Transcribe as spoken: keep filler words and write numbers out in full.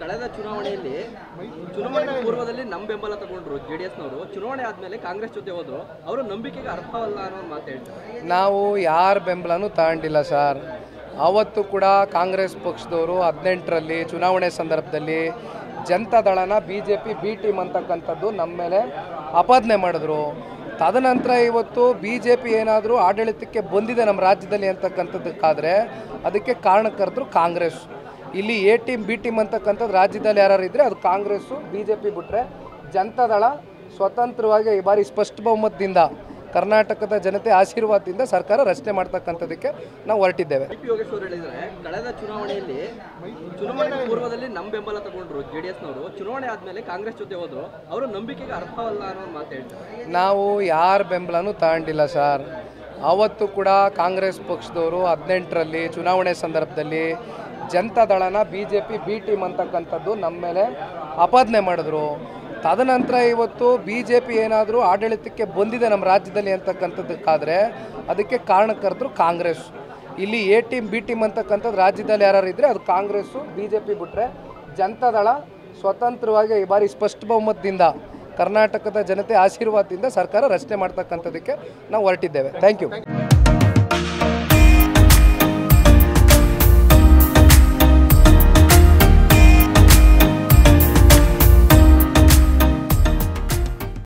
ಕಳೆದ ಚುನಾವಣೆಯಲ್ಲಿ ಚುನಾವಣೆ ಪೂರ್ವದಲ್ಲಿ ನಮ್ಮ ಬೆಂಬಲ ತಗೊಂಡ್ರು ಜೆಡಿಎಸ್ನವರು, ಚುನಾವಣೆ ಆದಮೇಲೆ ಕಾಂಗ್ರೆಸ್ ಜೊತೆ ಹೋದ್ರು. ಅವರು ನಂಬಿಕೆಗೆ ಅರ್ಹವಲ್ಲ ಅನ್ನೋ ಮಾತು ಹೇಳ್ತಾರೆ. ನಾವು ಯಾರ ಬೆಂಬಲನೂ ತಗೊಂಡಿಲ್ಲ ಸರ್. ಅವತ್ತು ಕೂಡ ಕಾಂಗ್ರೆಸ್ ಪಕ್ಷದವರು ಹದಿನೆಂಟರಲ್ಲಿ ಚುನಾವಣೆ ಸಂದರ್ಭದಲ್ಲಿ ಜನತಾ ದಳನ ಬಿಜೆಪಿ ಬಿ ಟೀಮ್ ಅಂತಕ್ಕಂಥದ್ದು ನಮ್ಮ ಮೇಲೆ ಅಪಾದನೆ ಮಾಡಿದ್ರು. ತದನಂತರ ಇವತ್ತು ಬಿ ಜೆ ಪಿ ಏನಾದರೂ ಆಡಳಿತಕ್ಕೆ ಬಂದಿದೆ ನಮ್ಮ ರಾಜ್ಯದಲ್ಲಿ ಅಂತಕ್ಕಂಥದ್ದಕ್ಕಾದರೆ ಅದಕ್ಕೆ ಕಾರಣಕರ್ತರು ಕಾಂಗ್ರೆಸ್. ಇಲ್ಲಿ ಎ ಟೀಮ್ ಬಿ ಟೀಮ್ ಅಂತಕ್ಕಂಥದ್ದು ರಾಜ್ಯದಲ್ಲಿ ಯಾರು ಇದ್ದರೆ ಅದು ಕಾಂಗ್ರೆಸ್ಸು ಬಿ ಜೆ ಪಿ ಬಿಟ್ಟರೆ ಜನತಾದಳ ಸ್ವತಂತ್ರವಾಗಿ ಈ ಬಾರಿ ಸ್ಪಷ್ಟ ಬಹುಮತದಿಂದ ಕರ್ನಾಟಕದ ಜನತೆ ಆಶೀರ್ವಾದದಿಂದ ಸರ್ಕಾರ ರಚನೆ ಮಾಡ್ತಕ್ಕಂಥದಕ್ಕೆ ನಾವು ಹೊರಟಿದ್ದೇವೆ. ಯೋಗೇಶ್ವರ್ ಹೇಳಿದರೆ ಕಳೆದ ಚುನಾವಣೆಯಲ್ಲಿ ಚುನಾವಣೆ ಪೂರ್ವದಲ್ಲಿ ನಮ್ಮ ಬೆಂಬಲ ತಗೊಂಡ್ರು ಜೆಡಿಎಸ್ನವರು, ಚುನಾವಣೆ ಆದಮೇಲೆ ಕಾಂಗ್ರೆಸ್ ಜೊತೆ ಹೋದ್ರು. ಅವರು ನಂಬಿಕೆಗೆ ಅರ್ಹವಲ್ಲ ಅನ್ನೋ ಮಾತು ಹೇಳ್ತಾರೆ. ನಾವು ಯಾರ ಬೆಂಬಲನೂ ತಗೊಂಡಿಲ್ಲ ಸರ್. ಅವತ್ತು ಕೂಡ ಕಾಂಗ್ರೆಸ್ ಪಕ್ಷದವರು ಹದಿನೆಂಟರಲ್ಲಿ ಚುನಾವಣೆ ಸಂದರ್ಭದಲ್ಲಿ ಜನತಾ ದಳನ B J P B team ಅಂತಕ್ಕಂಥದ್ದು ನಮ್ಮ ಮೇಲೆ ಅಪಾದನೆ ಮಾಡಿದ್ರು. ತದನಂತರ ಇವತ್ತು ಬಿ ಜೆ ಪಿ ಏನಾದರೂ ಆಡಳಿತಕ್ಕೆ ಬಂದಿದೆ ನಮ್ಮ ರಾಜ್ಯದಲ್ಲಿ ಅಂತಕ್ಕಂಥದ್ದಕ್ಕಾದರೆ ಅದಕ್ಕೆ ಕಾರಣಕರ್ತರು ಕಾಂಗ್ರೆಸ್. ಇಲ್ಲಿ ಎ ಟೀಮ್ ಬಿ ಟೀಮ್ ಅಂತಕ್ಕಂಥದ್ದು ರಾಜ್ಯದಲ್ಲಿ ಯಾರು ಇದ್ದರೆ ಅದು ಕಾಂಗ್ರೆಸ್ಸು ಬಿ ಜೆ ಪಿ ಬಿಟ್ಟರೆ ಜನತಾದಳ ಸ್ವತಂತ್ರವಾಗಿ ಈ ಬಾರಿ ಸ್ಪಷ್ಟ ಬಹುಮತದಿಂದ ಕರ್ನಾಟಕದ ಜನತೆ ಆಶೀರ್ವಾದದಿಂದ ಸರ್ಕಾರ ರಚನೆ ಮಾಡ್ತಕ್ಕಂಥದಕ್ಕೆ ನಾವು ಹೊರಟಿದ್ದೇವೆ. Thank you.